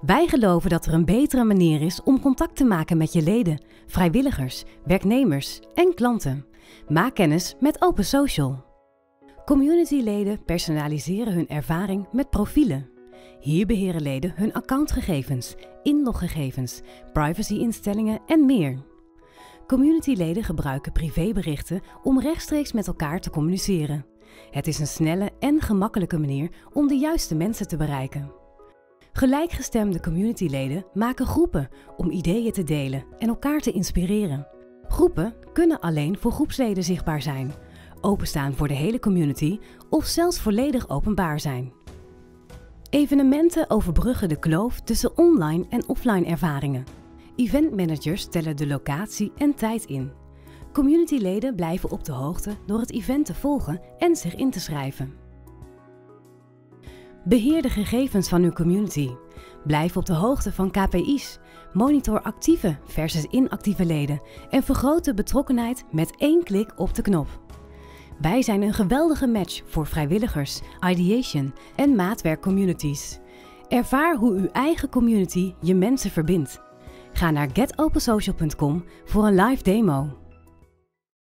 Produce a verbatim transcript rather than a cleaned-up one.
Wij geloven dat er een betere manier is om contact te maken met je leden, vrijwilligers, werknemers en klanten. Maak kennis met Open Social. Communityleden personaliseren hun ervaring met profielen. Hier beheren leden hun accountgegevens, inloggegevens, privacyinstellingen en meer. Communityleden gebruiken privéberichten om rechtstreeks met elkaar te communiceren. Het is een snelle en gemakkelijke manier om de juiste mensen te bereiken. Gelijkgestemde communityleden maken groepen om ideeën te delen en elkaar te inspireren. Groepen kunnen alleen voor groepsleden zichtbaar zijn, openstaan voor de hele community of zelfs volledig openbaar zijn. Evenementen overbruggen de kloof tussen online en offline ervaringen. Eventmanagers stellen de locatie en tijd in. Communityleden blijven op de hoogte door het event te volgen en zich in te schrijven. Beheer de gegevens van uw community. Blijf op de hoogte van K P I's. Monitor actieve versus inactieve leden en vergroot de betrokkenheid met één klik op de knop. Wij zijn een geweldige match voor vrijwilligers, ideation en maatwerkcommunities. Ervaar hoe uw eigen community je mensen verbindt. Ga naar get open social punt com voor een live demo.